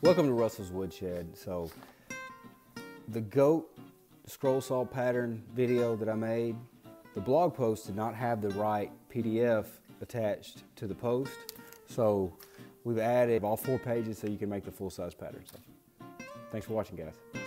Welcome to Russell's Woodshed. So the goat scroll saw pattern video that I made, the blog post did not have the right PDF attached to the post. So we've added all 4 pages so you can make the full-size pattern. So thanks for watching, guys.